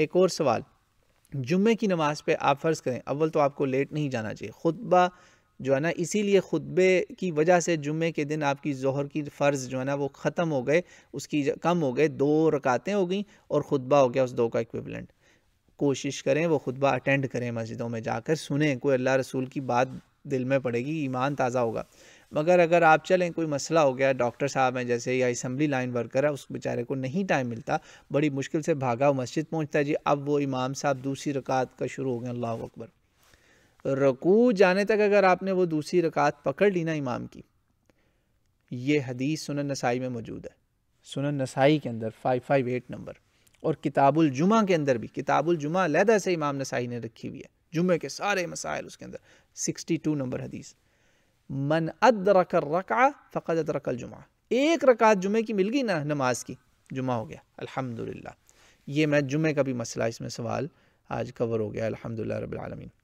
एक और सवाल, जुम्मे की नमाज पे आप फ़र्ज़ करें, अव्वल तो आपको लेट नहीं जाना चाहिए, खुतबा जो है ना, इसीलिए खुतबे की वजह से जुम्मे के दिन आपकी ज़ोहर की फ़र्ज़ जो है ना वो ख़त्म हो गए, उसकी कम हो गए, 2 रकातें हो गई और खुतबा हो गया उस 2 का इक्विवेलेंट। कोशिश करें वो खुतबा अटेंड करें, मस्जिदों में जाकर सुने, कोई अल्लाह रसूल की बात दिल में पड़ेगी, ईमान ताज़ा होगा। मगर अगर आप चलें, कोई मसला हो गया, डॉक्टर साहब हैं जैसे, या असम्बली लाइन वर्कर है, उस बेचारे को नहीं टाइम मिलता, बड़ी मुश्किल से भागा वो मस्जिद पहुंचता है जी, अब वो इमाम साहब दूसरी रकात का शुरू हो गया, अल्लाह अकबर। रकू जाने तक अगर आपने वो दूसरी रकात पकड़ ली ना इमाम की, ये हदीस सुनन नसाई में मौजूद है, सुनन नसाई के अंदर 558 नंबर, और किताबल जुमह के अंदर भी, किताबल जुमह अलहदा से इमाम नसाई ने रखी हुई है, जुम्मे के सारे मसाइल उसके अंदर 62 नंबर हदीस, मन अदरक रकअ फ़क़द अदरक जुम्मा, 1 रकात जुम्मे की मिल गई ना नमाज की, जुम्मा हो गया, अल्हम्दुलिल्लाह। ये मैं जुम्मे का भी मसला इसमें सवाल आज कवर हो गया, अल्हम्दुलिल्लाह रब्बिल आलमीन।